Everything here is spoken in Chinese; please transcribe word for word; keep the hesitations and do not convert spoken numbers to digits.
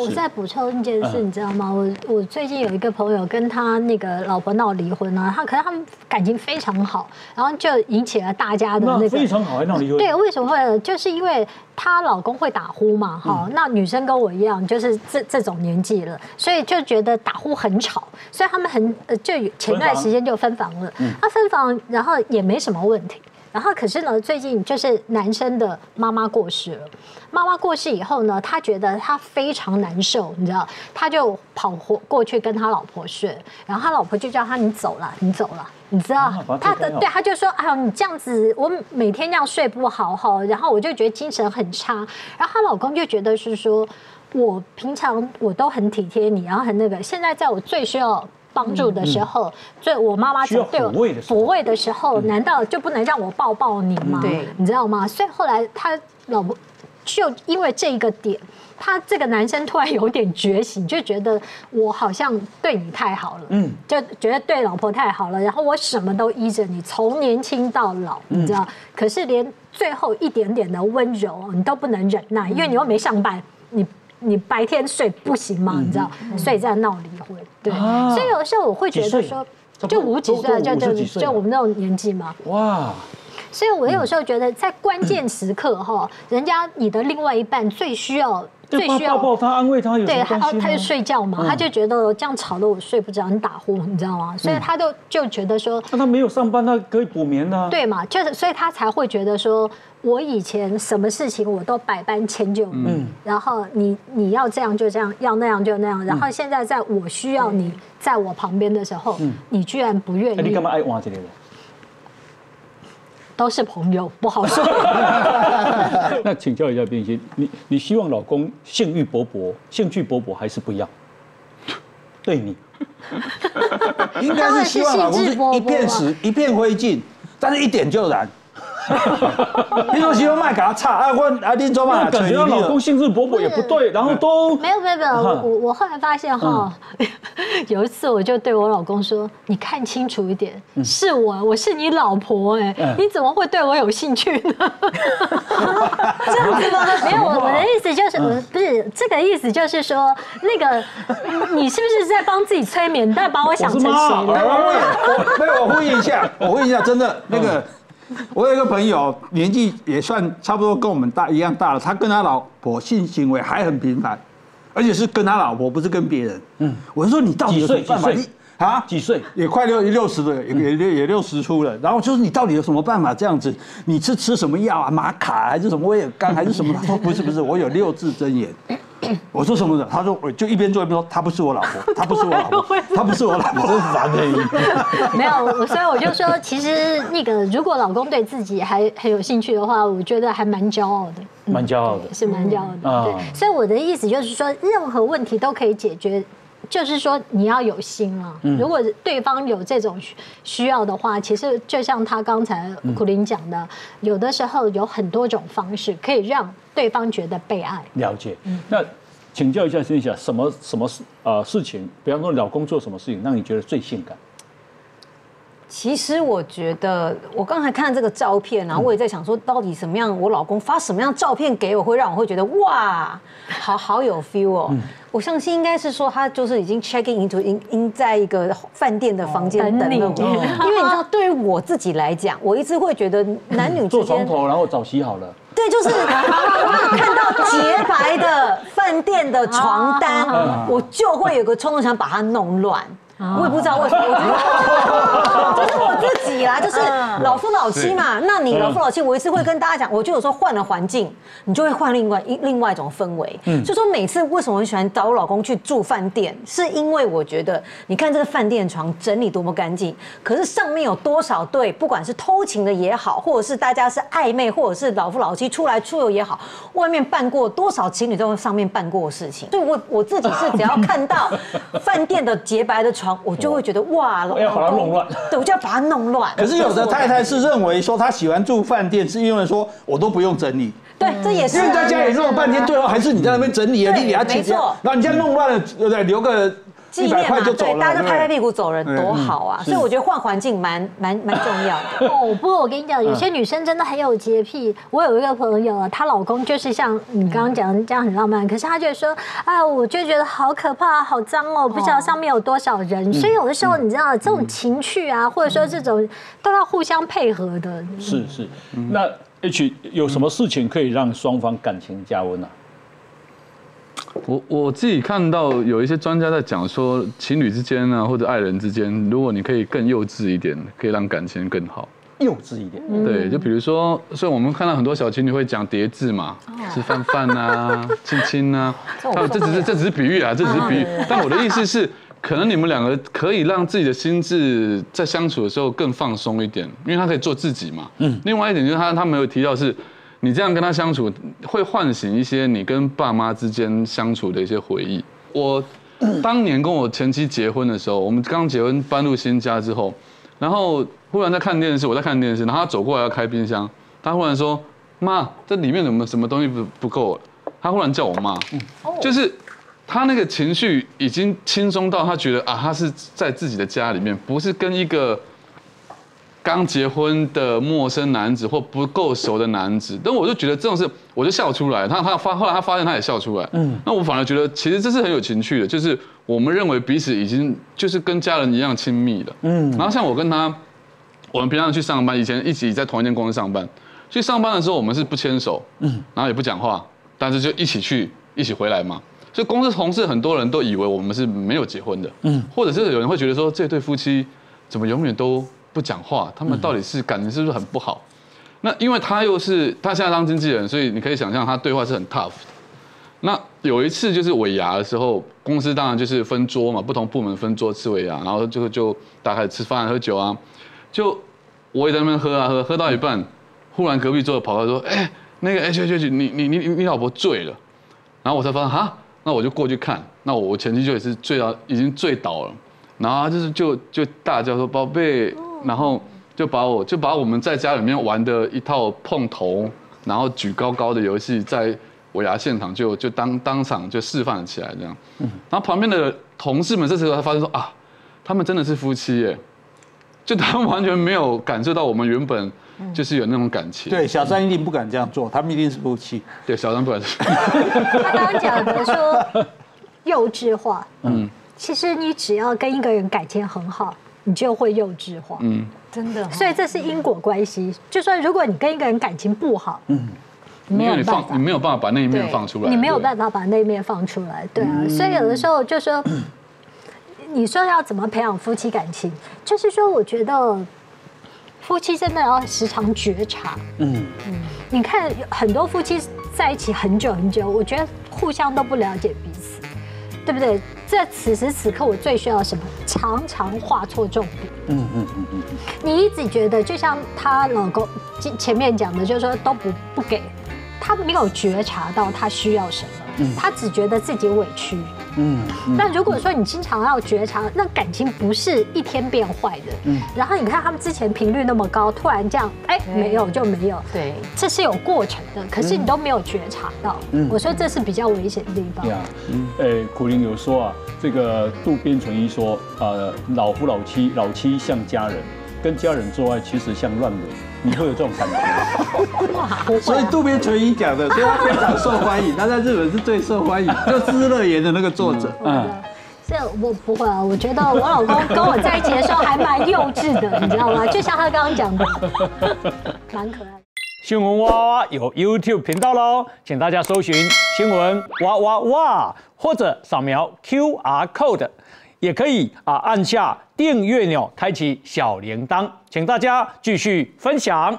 我再补充一件事，你知道吗？我我最近有一个朋友跟他那个老婆闹离婚啊，他可是他们感情非常好，然后就引起了大家的那个非常好还闹离婚。对，为什么会？就是因为她老公会打呼嘛，哈、嗯，那女生跟我一样，就是这这种年纪了，所以就觉得打呼很吵，所以他们很呃，就前段时间就分房了。那、嗯啊、分房，然后也没什么问题。 然后可是呢，最近就是男生的妈妈过世了。妈妈过世以后呢，他觉得他非常难受，你知道，他就跑过去跟他老婆睡，然后他老婆就叫他你走了，你走了，你知道，他的对他就说，哎呦，你这样子，我每天这样睡不好哈，然后我就觉得精神很差。然后她老公就觉得是说，我平常我都很体贴你，然后很那个，现在在我最需要 帮助的时候，所以我妈妈对我抚慰的时候，难道就不能让我抱抱你吗？对，你知道吗？所以后来他老婆就因为这一个点，他这个男生突然有点觉醒，就觉得我好像对你太好了，嗯，就觉得对老婆太好了，然后我什么都依着你，从年轻到老，你知道？可是连最后一点点的温柔你都不能忍耐，因为你又没上班，你。 你白天睡不行吗？你知道，所以在闹离婚。对，所以有的时候我会觉得说，就五几岁，就就就我们那种年纪嘛。哇！所以我有时候觉得，在关键时刻哈，人家你的另外一半最需要最需要抱抱他、安慰他，有对，他他就睡觉嘛，他就觉得这样吵得我睡不着，你打呼，你知道吗？所以他就就觉得说，那他没有上班，他可以补眠的。对嘛，就是所以他才会觉得说。 我以前什么事情我都百般迁就你，嗯、然后你你要这样就这样，要那样就那样，然后现在在我需要你在我旁边的时候，嗯、你居然不愿意。欸、你干嘛爱换这个人？都是朋友，不好说。那请教一下冰心，你你希望老公性欲勃勃、兴趣勃勃，还是不要？对你，应该是希望老公是一片死、一片灰烬，但是一点就燃。 你说喜欢卖给他差啊？我啊，你做嘛？感觉老公兴致勃勃也不对，然后都没有没有没有。我我后来发现哈，有一次我就对我老公说：“你看清楚一点，是我，我是你老婆哎，你怎么会对我有兴趣呢？”这样子吗？没有，我我的意思就是，不是这个意思，就是说那个你是不是在帮自己催眠？在把我想成谁了？对，我呼应一下，我呼应一下，真的那个。 我有一个朋友，年纪也算差不多跟我们大一样大了。他跟他老婆性行为还很频繁，而且是跟他老婆，不是跟别人。嗯，我说你到底有什么办法？你啊，几岁？也快六六十了，也也也六十出了。然后就是你到底有什么办法这样子？你是吃什么药啊？玛卡还是什么威尔刚还是什么？他说不是不是，我有六字真言。我说什么的？他说我就一边做一边说，他不是我老婆，他不是我老婆，他不是我老婆，真烦欸！没有，所以我就说，其实那个如果老公对自己还很有兴趣的话，我觉得还蛮骄傲的，蛮骄傲的，是蛮骄傲的。对，所以我的意思就是说，任何问题都可以解决。 就是说，你要有心啊！如果对方有这种需要的话，其实就像他刚才苦苓讲的，有的时候有很多种方式可以让对方觉得被爱。了解。那请教一下，先生，什么什么事啊？事情，比方说老公做什么事情让你觉得最性感？其实我觉得，我刚才看这个照片啊，我也在想说，到底什么样，我老公发什么样照片给我，会让我会觉得哇，好好有 feel 哦。嗯 我相信应该是说他就是已经 check in into in in 在一个饭店的房间等你，因为你知道，对于我自己来讲，我一直会觉得男女之间坐床头，然后澡洗好了。对，就是我有看到洁白的饭店的床单，我就会有个冲动想把它弄乱。 我也不知道为什么，我就是我自己啦，就是老夫老妻嘛。那你老夫老妻，我一次会跟大家讲，我就有时候换了环境，你就会换另外另外一种氛围。嗯，所以说每次为什么我喜欢找我老公去住饭店，是因为我觉得你看这个饭店床整理多么干净，可是上面有多少对，不管是偷情的也好，或者是大家是暧昧，或者是老夫老妻出来出游也好，外面办过多少情侣在上面办过的事情。所以我我自己是只要看到饭店的洁白的床。 我就会觉得哇，我要把它弄乱，对，我就要把它弄乱。可是有的太太是认为说，她喜欢住饭店，是因为说我都不用整理。对，这也是因为在家里弄了半天，最后还是你在那边整理啊，你给他解决。然后你这样弄乱了，对不对？留个纪念嘛，对，大家都拍拍屁股走人，多好啊！所以我觉得换环境蛮蛮蛮重要的。哦，不过我跟你讲，有些女生真的很有洁癖。我有一个朋友啊，她老公就是像你刚刚讲的这样很浪漫，可是她就说，哎，我就觉得好可怕，好脏哦，不知道上面有多少人。所以有的时候你知道，这种情趣啊，或者说这种都要互相配合的。是是，那 H 有什么事情可以让双方感情加温啊？ 我我自己看到有一些专家在讲说，情侣之间啊，或者爱人之间，如果你可以更幼稚一点，可以让感情更好。幼稚一点，对，就比如说，所以我们看到很多小情侣会讲叠字嘛，吃饭饭啊，亲亲啊，这只是这只是比喻啊，这只是比喻。但我的意思是，可能你们两个可以让自己的心智在相处的时候更放松一点，因为他可以做自己嘛。嗯。另外一点就是他他没有提到是。 你这样跟他相处，会唤醒一些你跟爸妈之间相处的一些回忆。我当年跟我前妻结婚的时候，我们刚结婚搬入新家之后，然后忽然在看电视，我在看电视，然后他走过来要开冰箱，他忽然说：“妈，这里面怎么什么东西不不够了？”他忽然叫我妈，就是他那个情绪已经轻松到他觉得啊，他是在自己的家里面，不是跟一个。 刚结婚的陌生男子或不够熟的男子，但我就觉得这种事，我就笑出来。他他发后来他发现他也笑出来，嗯，那我反而觉得其实这是很有情趣的，就是我们认为彼此已经就是跟家人一样亲密了，嗯。然后像我跟他，我们平常去上班，以前一起在同一间公司上班，去上班的时候我们是不牵手，嗯，然后也不讲话，但是就一起去一起回来嘛。所以公司同事很多人都以为我们是没有结婚的，嗯，或者是有人会觉得说这对夫妻怎么永远都。 不讲话，他们到底是感情是不是很不好？那因为他又是他现在当经纪人，所以你可以想象他对话是很 tough 的。那有一次就是尾牙的时候，公司当然就是分桌嘛，不同部门分桌吃尾牙，然后就就大概吃饭喝酒啊，就我也在那边喝啊喝，喝到一半，忽然隔壁桌跑过来说：“哎、欸，那个 H H H， 你你你你老婆醉了。”然后我才发现哈，那我就过去看，那我前妻就也是醉到已经醉倒了，然后就是就就大叫说：“宝贝。” 然后就把我就把我们在家里面玩的一套碰头，然后举高高的游戏，在尾牙现场就就当当场就示范起来这样。然后旁边的同事们这时候才发现说啊，他们真的是夫妻耶，就他们完全没有感受到我们原本就是有那种感情。对，小三一定不敢这样做，他们一定是夫妻。对，小三不敢。他刚刚讲的说幼稚化，嗯，其实你只要跟一个人感情很好。 你就会幼稚化，嗯，真的，所以这是因果关系。就说如果你跟一个人感情不好，嗯，没有办法，你没有办法把那一面放出来，你没有办法把那一面放出来，对啊。所以有的时候就说，你说要怎么培养夫妻感情，就是说，我觉得夫妻真的要时常觉察，嗯嗯。你看很多夫妻在一起很久很久，我觉得互相都不了解彼此，对不对？ 在此时此刻，我最需要什么？常常画错重点。嗯嗯嗯嗯。你一直觉得，就像她老公前面讲的，就是说都不不给，她没有觉察到她需要什么，她只觉得自己委屈。嗯。那如果说你经常要觉察，那感情不是一天变坏的。嗯。然后你看他们之前频率那么高，突然这样，哎，没有就没有。对。这是有过程的，可是你都没有觉察到。嗯。我说这是比较危险的地方。对啊。嗯。哎，苦苓有说啊。 这个渡边淳一说，呃，老夫老妻，老妻像家人，跟家人做爱其实像乱伦，你会有这种感觉。所以渡边淳一讲的，所以他非常受欢迎，他在日本是最受欢迎，就《知乐园》的那个作者。嗯，这我不会啊，我觉得我老公跟我在一起的时候还蛮幼稚的，你知道吗？就像他刚刚讲的，蛮可爱。 新闻哇哇有 YouTube 频道喽，请大家搜寻新闻哇哇哇，或者扫描 Q R code， 也可以啊按下订阅钮，开启小铃铛，请大家继续分享。